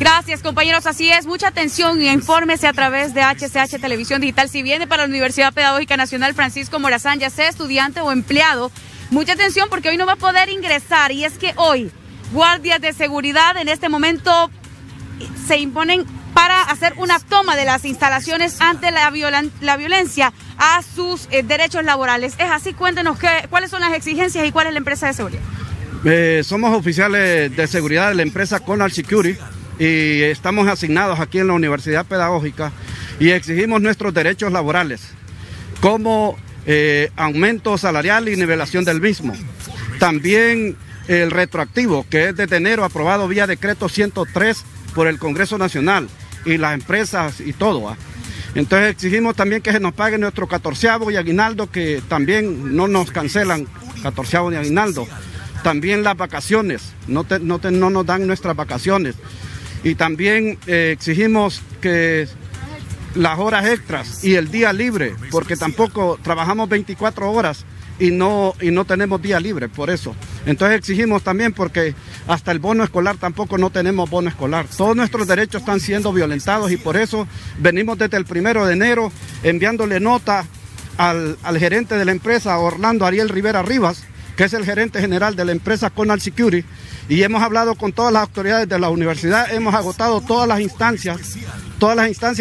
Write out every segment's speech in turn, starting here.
Gracias, compañeros. Así es, mucha atención y infórmese a través de HCH Televisión Digital. Si viene para la Universidad Pedagógica Nacional Francisco Morazán, ya sea estudiante o empleado, mucha atención porque hoy no va a poder ingresar. Y es que hoy, guardias de seguridad en este momento se imponen para hacer una toma de las instalaciones ante la violencia a sus derechos laborales. Es así, cuéntenos cuáles son las exigencias y cuál es la empresa de seguridad. Somos oficiales de seguridad de la empresa Conal Security y estamos asignados aquí en la Universidad Pedagógica y exigimos nuestros derechos laborales como aumento salarial y nivelación del mismo. También el retroactivo, que es desde enero aprobado vía decreto 103 por el Congreso Nacional y las empresas y todo. Entonces exigimos también que se nos pague nuestro 14avo y aguinaldo, que también no nos cancelan 14avo ni aguinaldo. También las vacaciones, no nos dan nuestras vacaciones. Y también exigimos que las horas extras y el día libre, porque tampoco trabajamos 24 horas y no tenemos día libre por eso. Entonces exigimos también porque hasta el bono escolar tampoco no tenemos bono escolar. Todos nuestros derechos están siendo violentados y por eso venimos desde el 1 de enero enviándole nota al gerente de la empresa, Orlando Ariel Rivera Rivas, que es el gerente general de la empresa Conal Security, y hemos hablado con todas las autoridades de la universidad, hemos agotado todas las instancias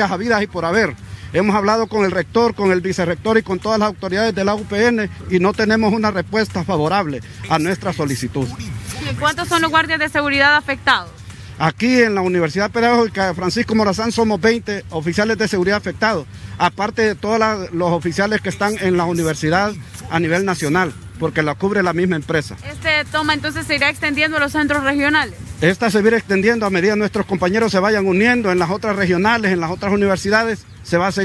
habidas y por haber. Hemos hablado con el rector, con el vicerrector y con todas las autoridades de la UPN y no tenemos una respuesta favorable a nuestra solicitud. ¿Y cuántos son los guardias de seguridad afectados? Aquí en la Universidad Pedagógica de Francisco Morazán somos 20 oficiales de seguridad afectados, aparte de todos los oficiales que están en la universidad a nivel nacional, porque la cubre la misma empresa. ¿Este toma entonces se irá extendiendo a los centros regionales? Esta se irá extendiendo a medida que nuestros compañeros se vayan uniendo en las otras regionales, en las otras universidades. Se va a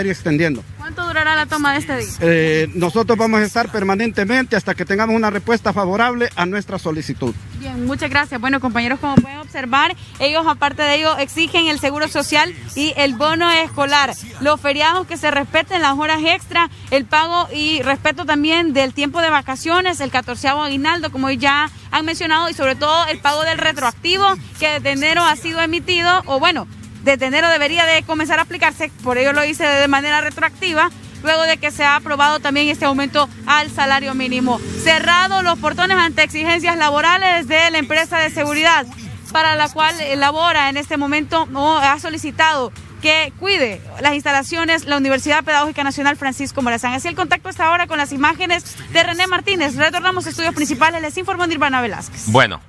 ir extendiendo. ¿Cuánto durará la toma de este día? Nosotros vamos a estar permanentemente hasta que tengamos una respuesta favorable a nuestra solicitud. Bien, muchas gracias. Bueno, compañeros, como pueden observar, ellos aparte de ello exigen el seguro social y el bono escolar, los feriados que se respeten, las horas extra, el pago y respeto también del tiempo de vacaciones, el 14avo aguinaldo, como ya han mencionado, y sobre todo el pago del retroactivo que desde enero ha sido emitido, o bueno, desde enero debería de comenzar a aplicarse, por ello lo hice de manera retroactiva, luego de que se ha aprobado también este aumento al salario mínimo. Cerrados los portones ante exigencias laborales de la empresa de seguridad, para la cual labora en este momento, o ha solicitado que cuide las instalaciones la Universidad Pedagógica Nacional Francisco Morazán. Así el contacto hasta ahora con las imágenes de René Martínez. Retornamos a estudios principales, les informó Nirvana Velázquez. Bueno,